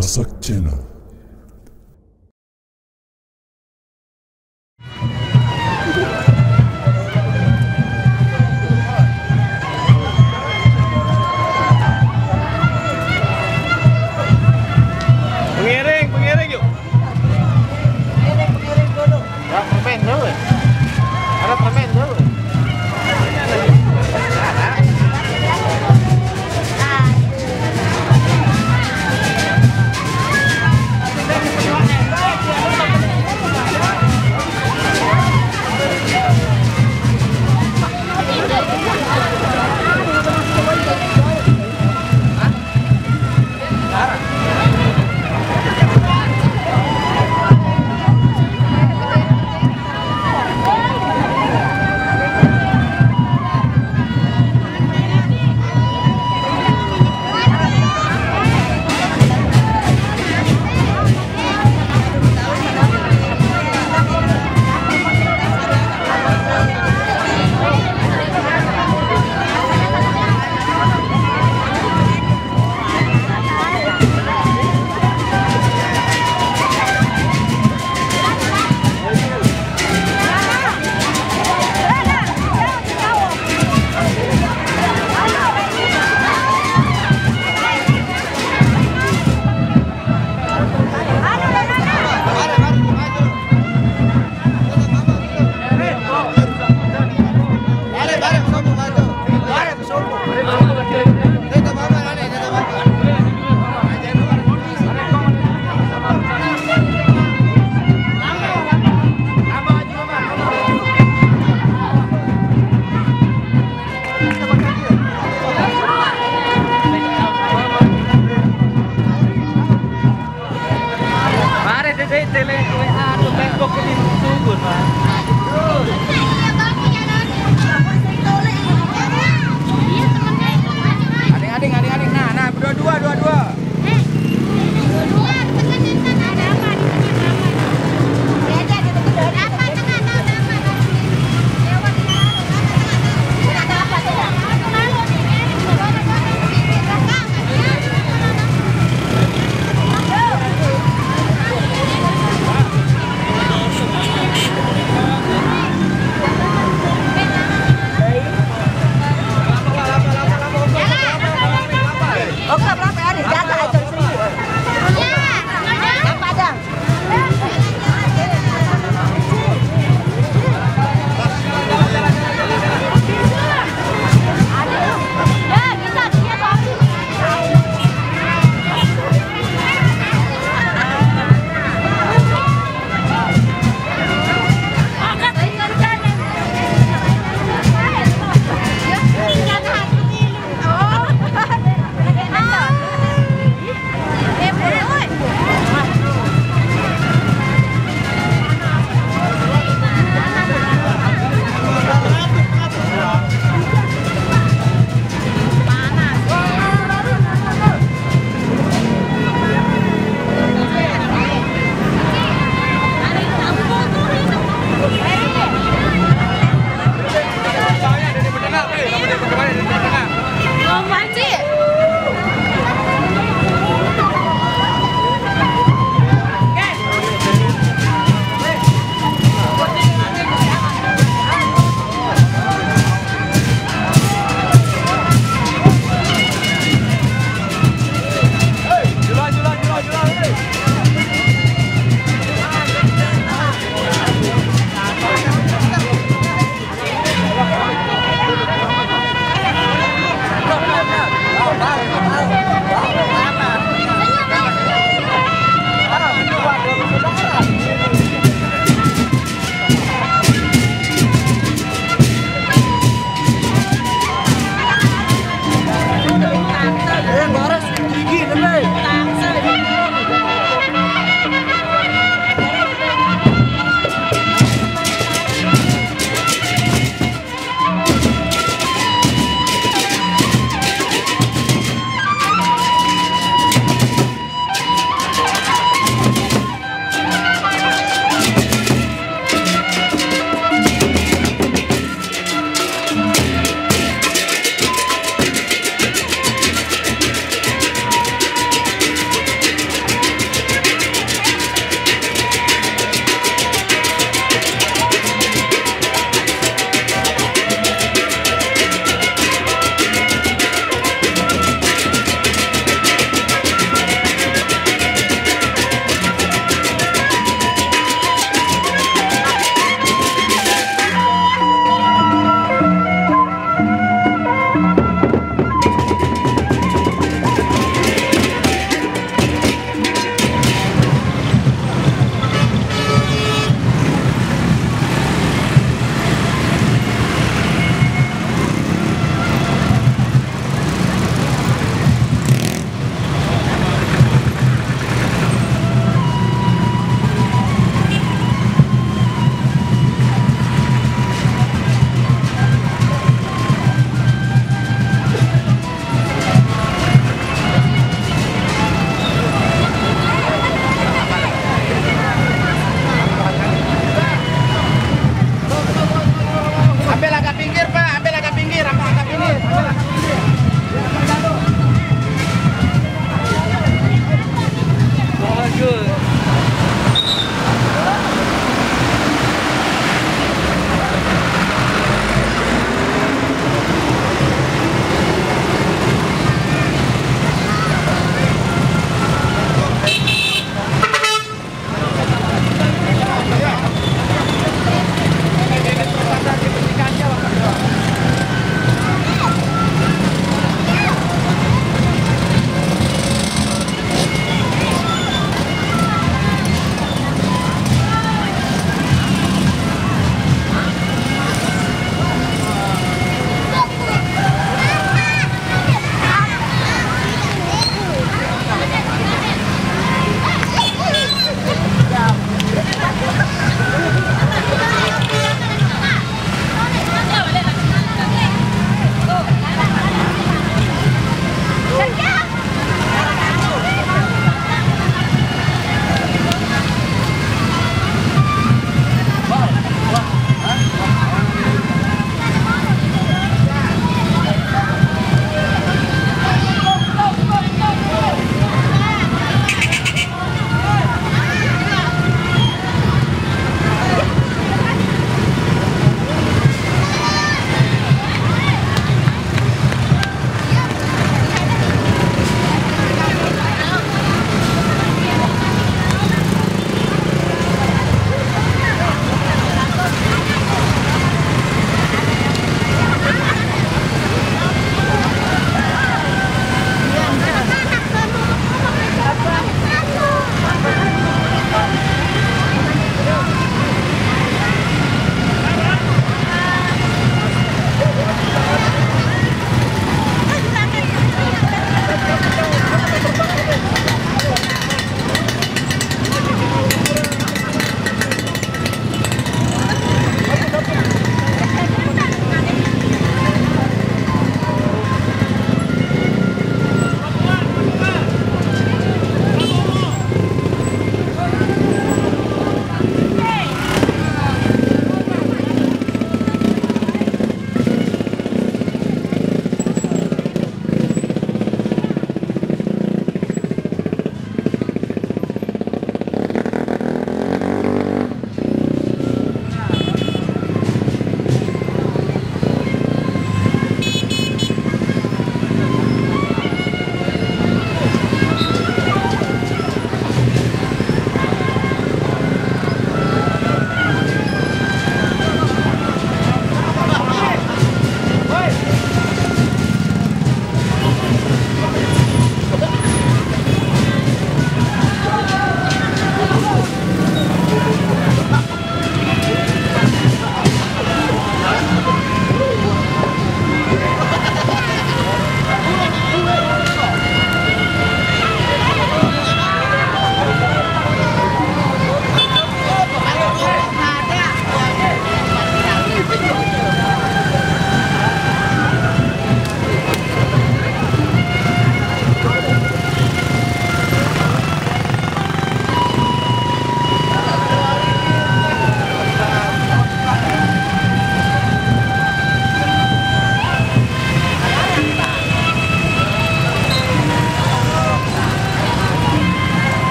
وسط channel. Pengiring yuk. Pengiring dulu. Ya, permen dulu. Ada permen dulu.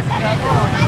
Wes, bagus.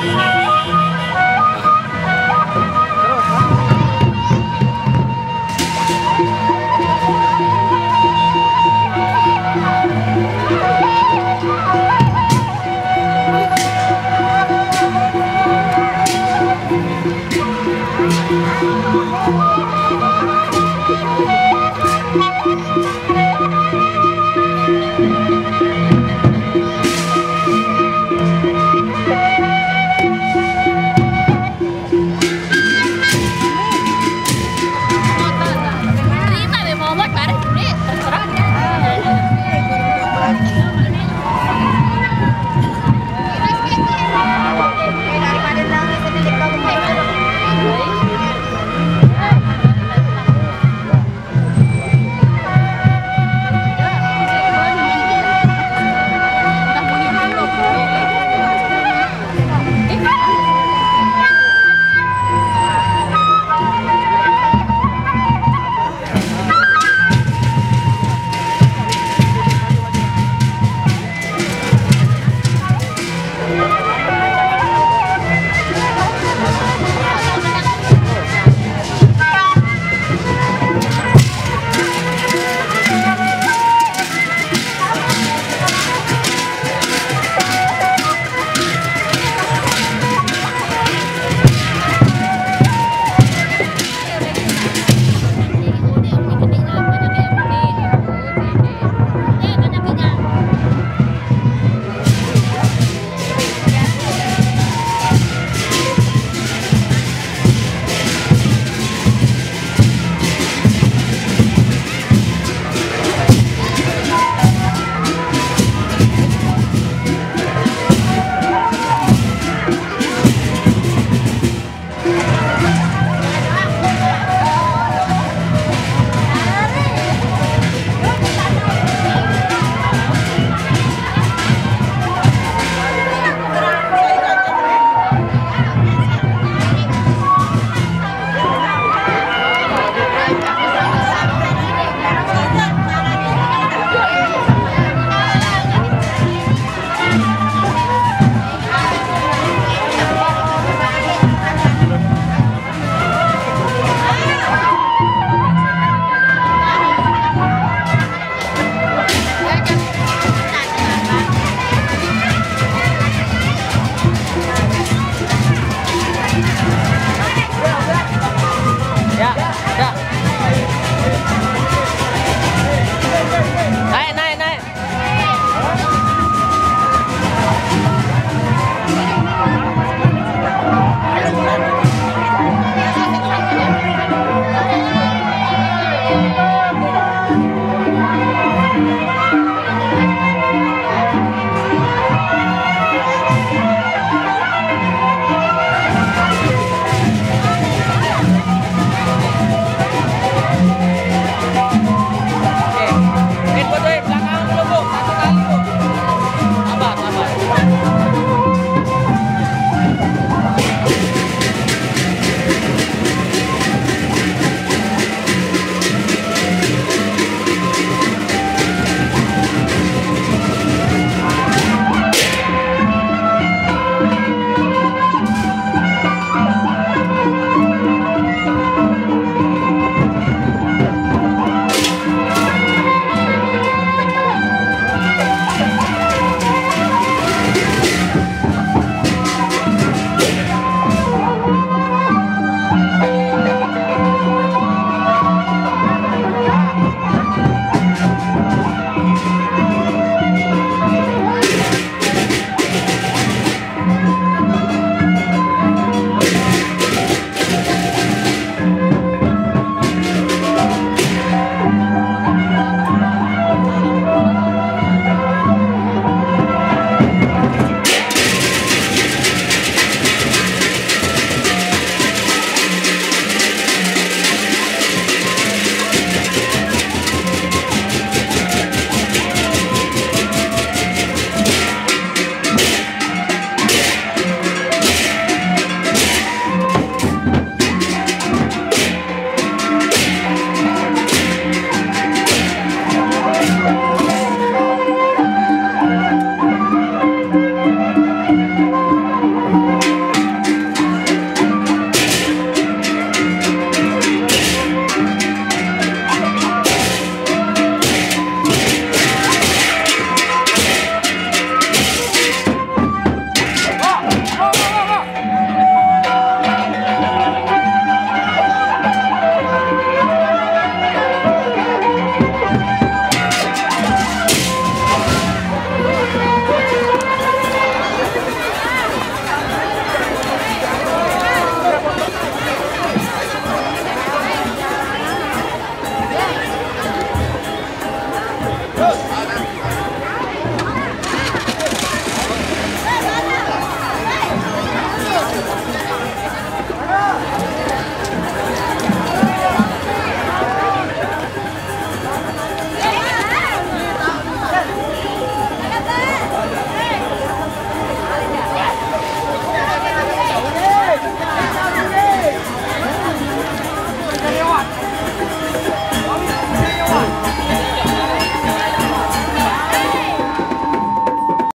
Dia maju.